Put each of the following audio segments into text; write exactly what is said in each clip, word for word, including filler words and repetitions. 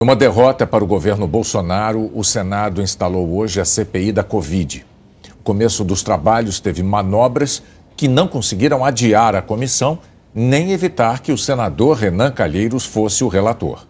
Uma derrota para o governo Bolsonaro, o Senado instalou hoje a C P I da Covid. O começo dos trabalhos teve manobras que não conseguiram adiar a comissão nem evitar que o senador Renan Calheiros fosse o relator.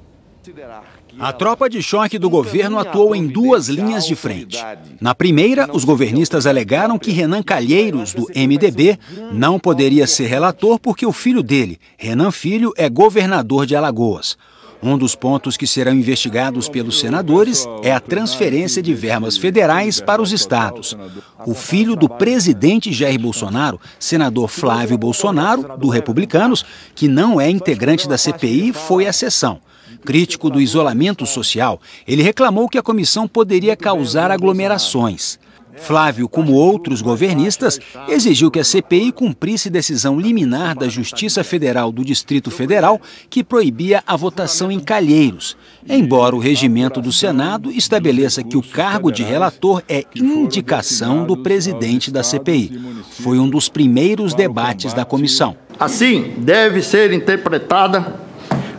A tropa de choque do governo atuou em duas linhas de frente. Na primeira, os governistas alegaram que Renan Calheiros, do M D B, não poderia ser relator porque o filho dele, Renan Filho, é governador de Alagoas. Um dos pontos que serão investigados pelos senadores é a transferência de verbas federais para os estados. O filho do presidente Jair Bolsonaro, senador Flávio Bolsonaro, do Republicanos, que não é integrante da C P I, foi à sessão. Crítico do isolamento social, ele reclamou que a comissão poderia causar aglomerações. Flávio, como outros governistas, exigiu que a C P I cumprisse decisão liminar da Justiça Federal do Distrito Federal que proibia a votação em Calheiros, embora o regimento do Senado estabeleça que o cargo de relator é indicação do presidente da C P I. Foi um dos primeiros debates da comissão. Assim, deve ser interpretada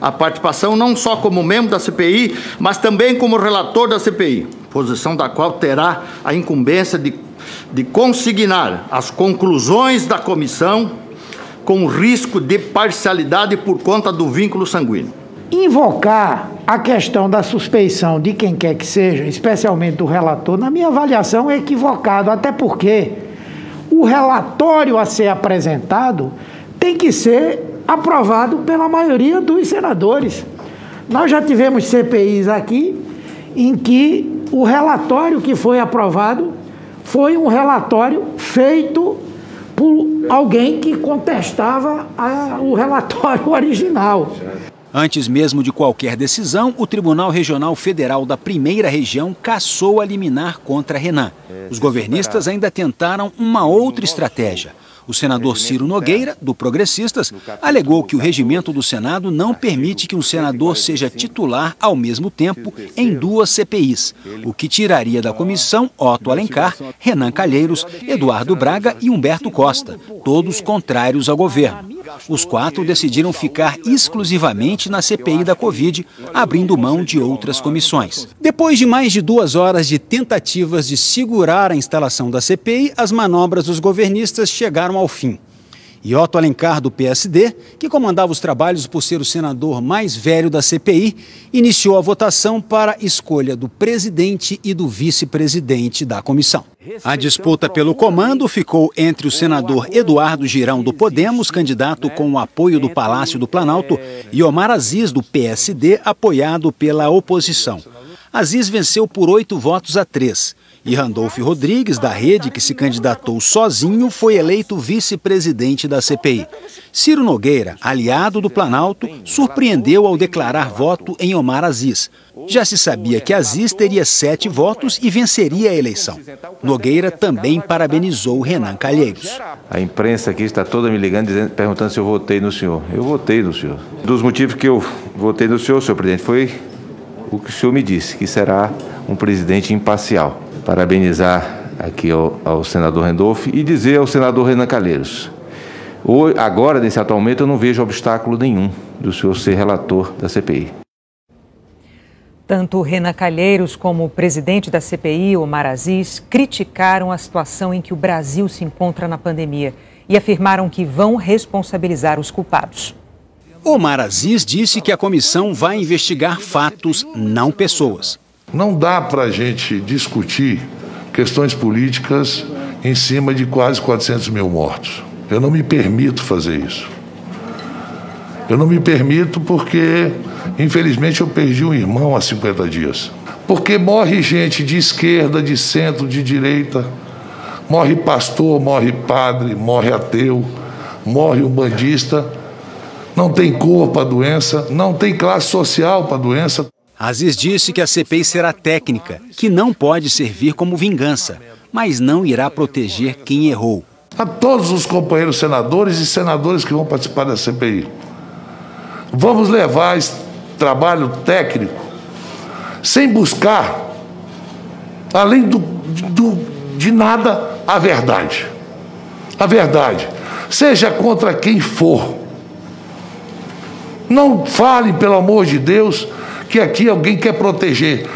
a participação não só como membro da C P I, mas também como relator da C P I, posição da qual terá a incumbência de, de consignar as conclusões da comissão com risco de parcialidade por conta do vínculo sanguíneo. Invocar a questão da suspeição de quem quer que seja, especialmente do relator, na minha avaliação é equivocado, até porque o relatório a ser apresentado tem que ser aprovado pela maioria dos senadores. Nós já tivemos C P Is aqui em que o relatório que foi aprovado foi um relatório feito por alguém que contestava a, o relatório original. Antes mesmo de qualquer decisão, o Tribunal Regional Federal da Primeira Região cassou a liminar contra Renan. Os governistas ainda tentaram uma outra estratégia. O senador Ciro Nogueira, do Progressistas, alegou que o regimento do Senado não permite que um senador seja titular ao mesmo tempo em duas C P Is, o que tiraria da comissão Otto Alencar, Renan Calheiros, Eduardo Braga e Humberto Costa, todos contrários ao governo. Os quatro decidiram ficar exclusivamente na C P I da Covid, abrindo mão de outras comissões. Depois de mais de duas horas de tentativas de segurar a instalação da C P I, as manobras dos governistas chegaram ao fim. E Otto Alencar, do P S D, que comandava os trabalhos por ser o senador mais velho da C P I, iniciou a votação para a escolha do presidente e do vice-presidente da comissão. A disputa pelo comando ficou entre o senador Eduardo Girão, do Podemos, candidato com o apoio do Palácio do Planalto, e Omar Aziz, do P S D, apoiado pela oposição. Aziz venceu por oito votos a três. E Randolfe Rodrigues, da Rede, que se candidatou sozinho, foi eleito vice-presidente da C P I. Ciro Nogueira, aliado do Planalto, surpreendeu ao declarar voto em Omar Aziz. Já se sabia que Aziz teria sete votos e venceria a eleição. Nogueira também parabenizou Renan Calheiros. A imprensa aqui está toda me ligando, dizendo, perguntando se eu votei no senhor. Eu votei no senhor. Dos motivos que eu votei no senhor, senhor presidente, foi o que o senhor me disse, que será um presidente imparcial. Parabenizar aqui ao, ao senador Randolfe e dizer ao senador Renan Calheiros, hoje, agora, nesse atual momento, eu não vejo obstáculo nenhum do senhor ser relator da C P I. Tanto Renan Calheiros como o presidente da C P I, Omar Aziz, criticaram a situação em que o Brasil se encontra na pandemia e afirmaram que vão responsabilizar os culpados. Omar Aziz disse que a comissão vai investigar fatos, não pessoas. Não dá para a gente discutir questões políticas em cima de quase quatrocentos mil mortos. Eu não me permito fazer isso. Eu não me permito porque, infelizmente, eu perdi um irmão há cinquenta dias. Porque morre gente de esquerda, de centro, de direita. Morre pastor, morre padre, morre ateu, morre umbandista. Não tem cor para a doença, não tem classe social para a doença. Aziz disse que a C P I será técnica, que não pode servir como vingança, mas não irá proteger quem errou. A todos os companheiros senadores e senadores que vão participar da C P I, vamos levar esse trabalho técnico sem buscar, além do, do, de nada, a verdade. A verdade, seja contra quem for. Não fale, pelo amor de Deus, que aqui alguém quer proteger.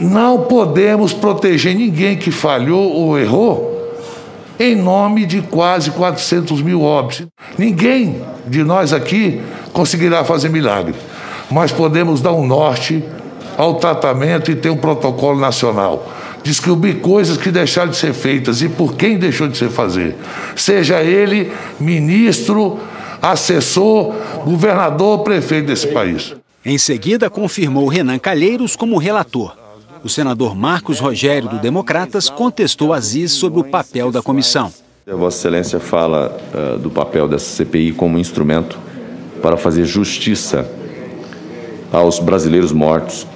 Não podemos proteger ninguém que falhou ou errou em nome de quase quatrocentos mil óbitos. Ninguém de nós aqui conseguirá fazer milagre, mas podemos dar um norte ao tratamento e ter um protocolo nacional. Descobrir coisas que deixaram de ser feitas e por quem deixou de ser fazer. Seja ele ministro, assessor, governador, prefeito desse país. Em seguida, confirmou Renan Calheiros como relator. O senador Marcos Rogério, do Democratas, contestou Aziz sobre o papel da comissão. A Vossa Excelência fala uh, do papel dessa C P I como instrumento para fazer justiça aos brasileiros mortos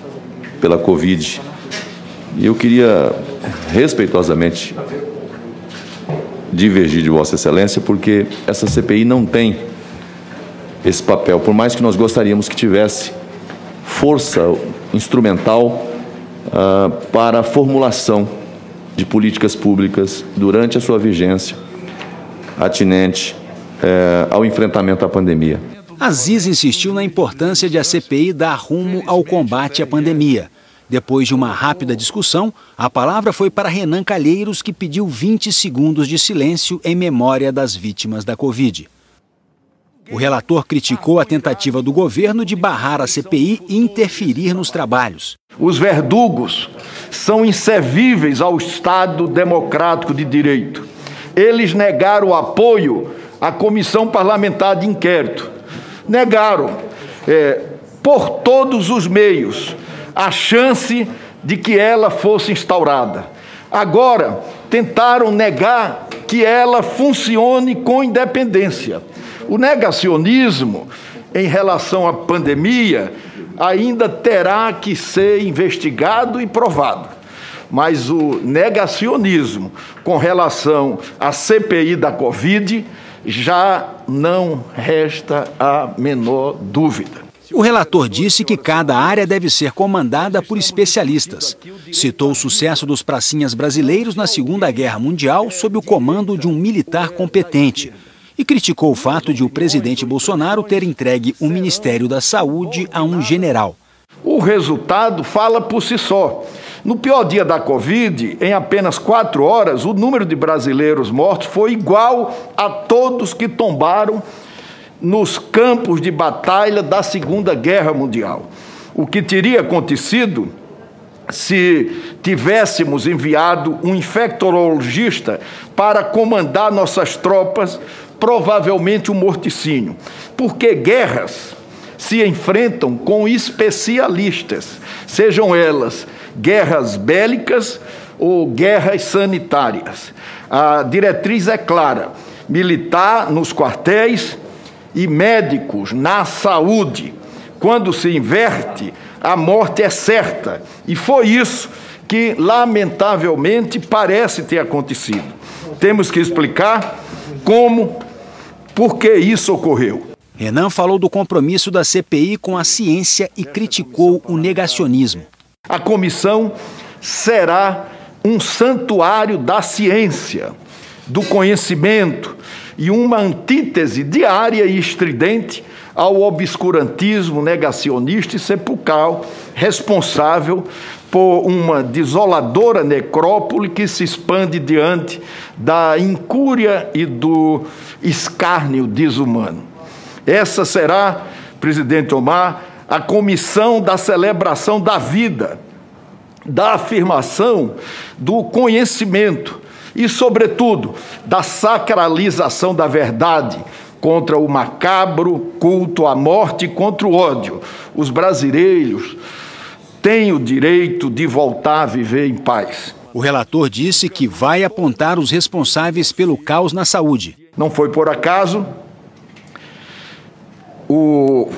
pela Covid. E eu queria respeitosamente divergir de Vossa Excelência, porque essa C P I não tem esse papel, por mais que nós gostaríamos que tivesse força instrumental uh, para a formulação de políticas públicas durante a sua vigência atinente uh, ao enfrentamento à pandemia. Aziz insistiu na importância de a C P I dar rumo ao combate à pandemia. Depois de uma rápida discussão, a palavra foi para Renan Calheiros, que pediu vinte segundos de silêncio em memória das vítimas da Covid. O relator criticou a tentativa do governo de barrar a C P I e interferir nos trabalhos. Os verdugos são inservíveis ao Estado democrático de direito. Eles negaram o apoio à Comissão Parlamentar de Inquérito. Negaram, é, por todos os meios, a chance de que ela fosse instaurada. Agora, tentaram negar que ela funcione com independência. O negacionismo em relação à pandemia ainda terá que ser investigado e provado. Mas o negacionismo com relação à C P I da Covid já não resta a menor dúvida. O relator disse que cada área deve ser comandada por especialistas. Citou o sucesso dos pracinhas brasileiros na Segunda Guerra Mundial sob o comando de um militar competente e criticou o fato de o presidente Bolsonaro ter entregue o Ministério da Saúde a um general. O resultado fala por si só. No pior dia da Covid, em apenas quatro horas, o número de brasileiros mortos foi igual a todos que tombaram nos campos de batalha da Segunda Guerra Mundial. O que teria acontecido se tivéssemos enviado um infectologista para comandar nossas tropas, provavelmente um morticínio. Porque guerras se enfrentam com especialistas, sejam elas guerras bélicas ou guerras sanitárias. A diretriz é clara: militar nos quartéis e médicos na saúde. Quando se inverte, a morte é certa. E foi isso que, lamentavelmente, parece ter acontecido. Temos que explicar como, por que isso ocorreu. Renan falou do compromisso da C P I com a ciência e criticou o negacionismo. A comissão será um santuário da ciência, do conhecimento, e uma antítese diária e estridente ao obscurantismo negacionista e sepulcral, responsável por uma desoladora necrópole que se expande diante da incúria e do escárnio desumano. Essa será, presidente Omar, a comissão da celebração da vida, da afirmação do conhecimento, e, sobretudo, da sacralização da verdade contra o macabro culto à morte e contra o ódio. Os brasileiros têm o direito de voltar a viver em paz. O relator disse que vai apontar os responsáveis pelo caos na saúde. Não foi por acaso o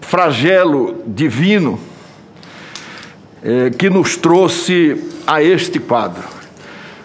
flagelo divino É, que nos trouxe a este quadro.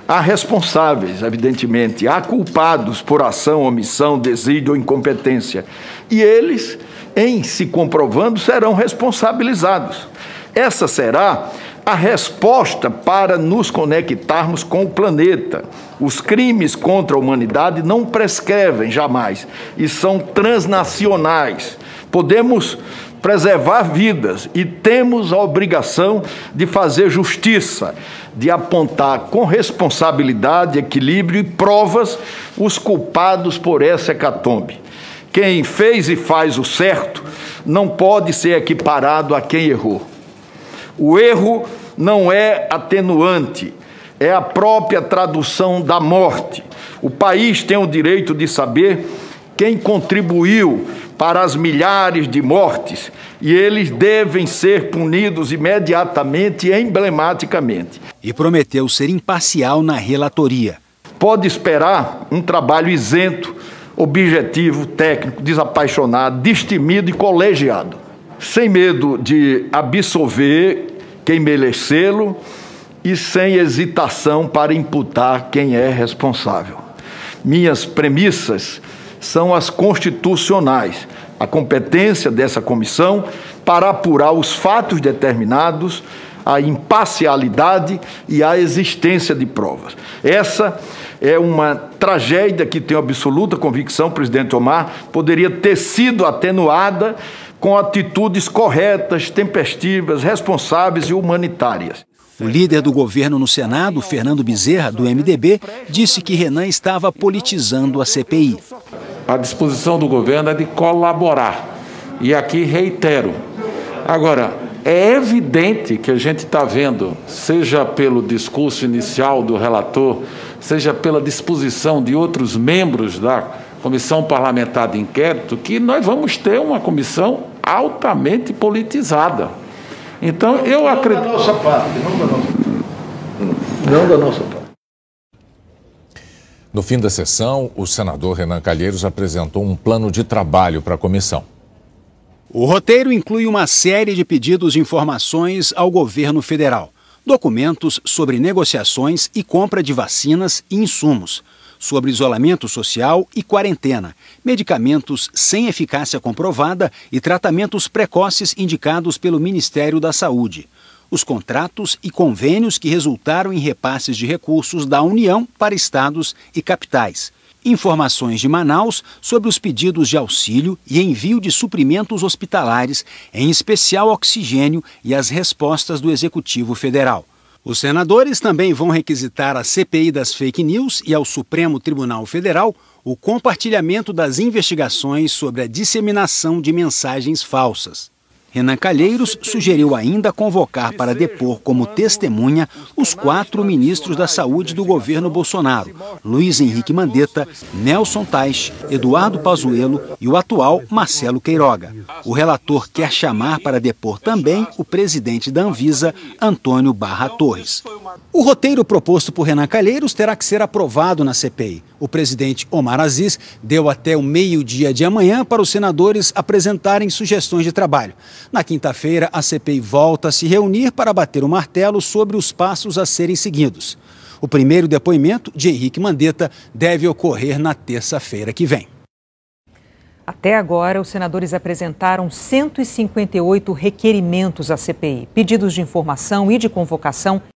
Há responsáveis, evidentemente, há culpados por ação, omissão, desídio ou incompetência. E eles, em se comprovando, serão responsabilizados. Essa será a resposta para nos conectarmos com o planeta. Os crimes contra a humanidade não prescrevem jamais e são transnacionais. Podemos preservar vidas, e temos a obrigação de fazer justiça, de apontar com responsabilidade, equilíbrio e provas os culpados por essa hecatombe. Quem fez e faz o certo não pode ser equiparado a quem errou. O erro não é atenuante, é a própria tradução da morte. O país tem o direito de saber quem contribuiu para as milhares de mortes, e eles devem ser punidos imediatamente e emblematicamente. E prometeu ser imparcial na relatoria. Pode esperar um trabalho isento, objetivo, técnico, desapaixonado, destemido e colegiado, sem medo de absolver quem merecê-lo e sem hesitação para imputar quem é responsável. Minhas premissas são as constitucionais, a competência dessa comissão para apurar os fatos determinados, a imparcialidade e a existência de provas. Essa é uma tragédia que, tenho absoluta convicção, presidente Omar, poderia ter sido atenuada com atitudes corretas, tempestivas, responsáveis e humanitárias. O líder do governo no Senado, Fernando Bezerra, do M D B, disse que Renan estava politizando a C P I. A disposição do governo é de colaborar, e aqui reitero. Agora, é evidente que a gente está vendo, seja pelo discurso inicial do relator, seja pela disposição de outros membros da Comissão Parlamentar de Inquérito, que nós vamos ter uma comissão altamente politizada. Então, eu acredito... Não da nossa parte, não da nossa parte. Não da nossa parte. No fim da sessão, o senador Renan Calheiros apresentou um plano de trabalho para a comissão. O roteiro inclui uma série de pedidos de informações ao governo federal, documentos sobre negociações e compra de vacinas e insumos, sobre isolamento social e quarentena, medicamentos sem eficácia comprovada e tratamentos precoces indicados pelo Ministério da Saúde, os contratos e convênios que resultaram em repasses de recursos da União para estados e capitais, informações de Manaus sobre os pedidos de auxílio e envio de suprimentos hospitalares, em especial oxigênio, e as respostas do Executivo Federal. Os senadores também vão requisitar à C P I das Fake News e ao Supremo Tribunal Federal o compartilhamento das investigações sobre a disseminação de mensagens falsas. Renan Calheiros sugeriu ainda convocar para depor como testemunha os quatro ministros da Saúde do governo Bolsonaro, Luiz Henrique Mandetta, Nelson Teich, Eduardo Pazuello e o atual Marcelo Queiroga. O relator quer chamar para depor também o presidente da Anvisa, Antônio Barra Torres. O roteiro proposto por Renan Calheiros terá que ser aprovado na C P I. O presidente Omar Aziz deu até o meio-dia de amanhã para os senadores apresentarem sugestões de trabalho. Na quinta-feira, a C P I volta a se reunir para bater o martelo sobre os passos a serem seguidos. O primeiro depoimento de Henrique Mandetta deve ocorrer na terça-feira que vem. Até agora, os senadores apresentaram cento e cinquenta e oito requerimentos à C P I, pedidos de informação e de convocação